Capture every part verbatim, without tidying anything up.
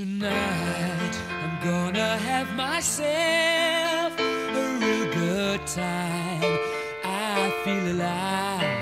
Tonight I'm gonna have myself a real good time. I feel alive.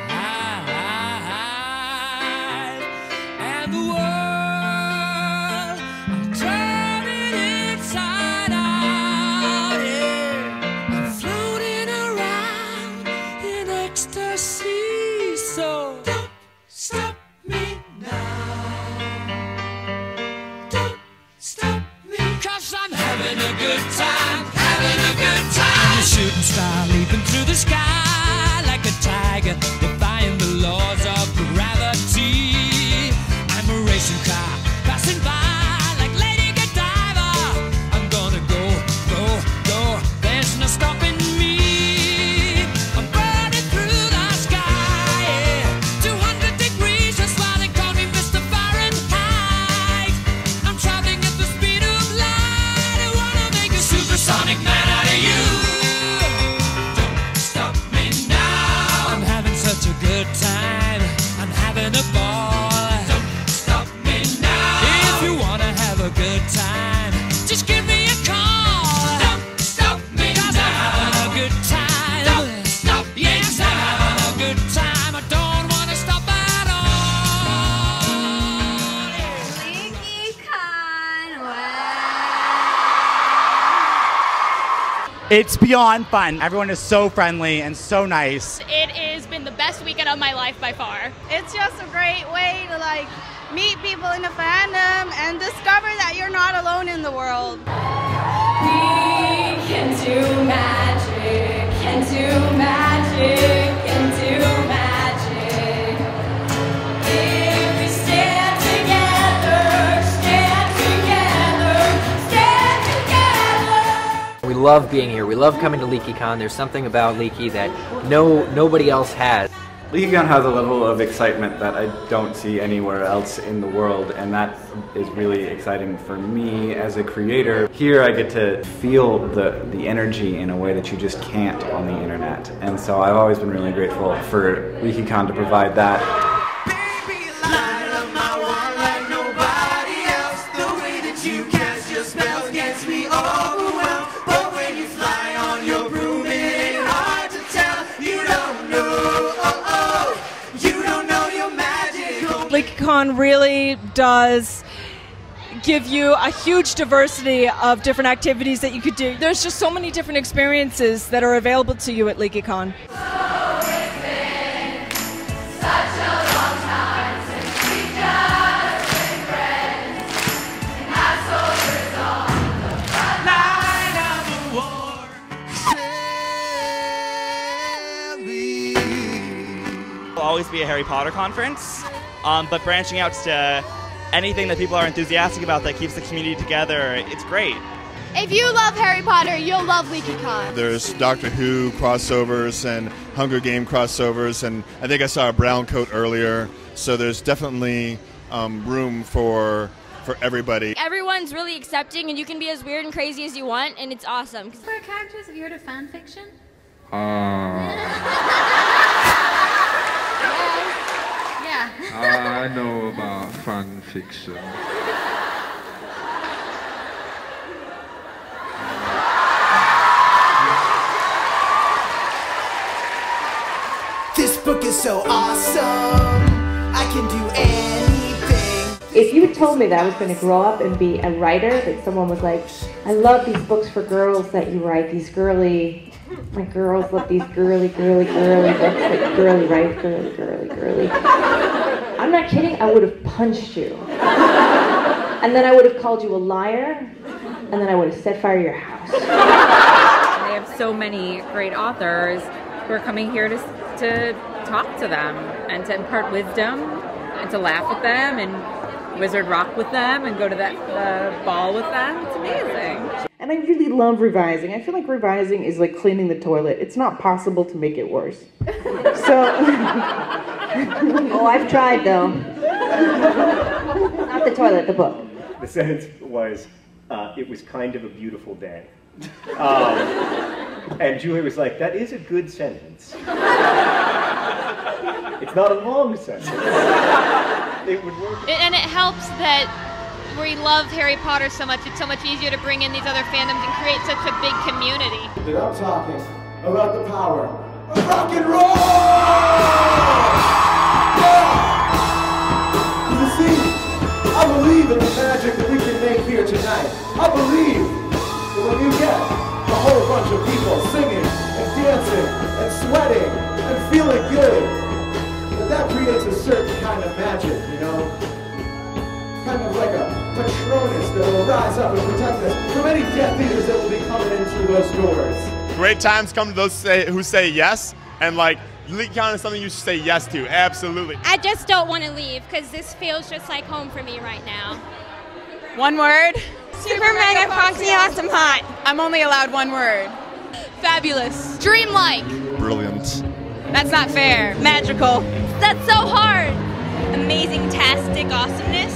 It's beyond fun. Everyone is so friendly and so nice. It has been the best weekend of my life by far. It's just a great way to like meet people in the fandom and discover that you're not alone in the world. We can do magic, can do magic, can do magic. If we stand together, stand together, stand together. We love being here. We love coming to LeakyCon. There's something about Leaky that no nobody else has. LeakyCon has a level of excitement that I don't see anywhere else in the world, and that is really exciting for me as a creator. Here I get to feel the, the energy in a way that you just can't on the internet, and so I've always been really grateful for LeakyCon to provide that. LeakyCon really does give you a huge diversity of different activities that you could do. There's just so many different experiences that are available to you at LeakyCon. Will always be a Harry Potter conference. Um, but branching out to anything that people are enthusiastic about that keeps the community together, it's great. If you love Harry Potter, you'll love LeakyCon. There's Doctor Who crossovers and Hunger Games crossovers, and I think I saw a brown coat earlier, so there's definitely um, room for, for everybody. Everyone's really accepting, and you can be as weird and crazy as you want, and it's awesome. For characters, have you heard of fan fiction? Uh... I know about fan fiction. This book is so awesome. I can do anything. If you told me that I was going to grow up and be a writer, that someone was like, I love these books for girls that you write, these girly, my girls love these girly, girly, girly books that girly write, girly, girly, girly. I'm not kidding, I would have punched you. And then I would have called you a liar, and then I would have set fire to your house. They have so many great authors who are coming here to, to talk to them, and to impart wisdom, and to laugh with them, and wizard rock with them, and go to that uh, ball with them. It's amazing. And I really love revising. I feel like revising is like cleaning the toilet. It's not possible to make it worse. So... Oh, I've tried though. Not the toilet, the book. The sentence was, uh, it was kind of a beautiful day. Um, and Julie was like, that is a good sentence. It's not a long sentence. It would work. And it helps that we love Harry Potter so much, it's so much easier to bring in these other fandoms and create such a big community. They're not talking about the power of rock and roll! Yeah! You see, I believe in the magic that we can make here tonight. I believe that when you get a whole bunch of people singing and dancing and sweating and feeling good, that creates a certain kind of magic, you know? Kind of like a Patronus that will rise up and protect us from any Death Eaters that will be coming into those doors. Great times come to those say, who say yes, and like, LeakyCon is something you should say yes to, absolutely. I just don't want to leave, because this feels just like home for me right now. One word? Super, Super mega, mega foxy awesome hot. I'm only allowed one word. Fabulous. Dreamlike. Brilliant. That's not fair. Magical. That's so hard. Amazing-tastic awesomeness.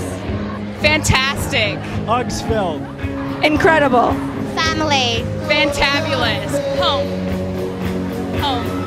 Fantastic. Uxfilled. Incredible. Family. Fantabulous. Home. Home.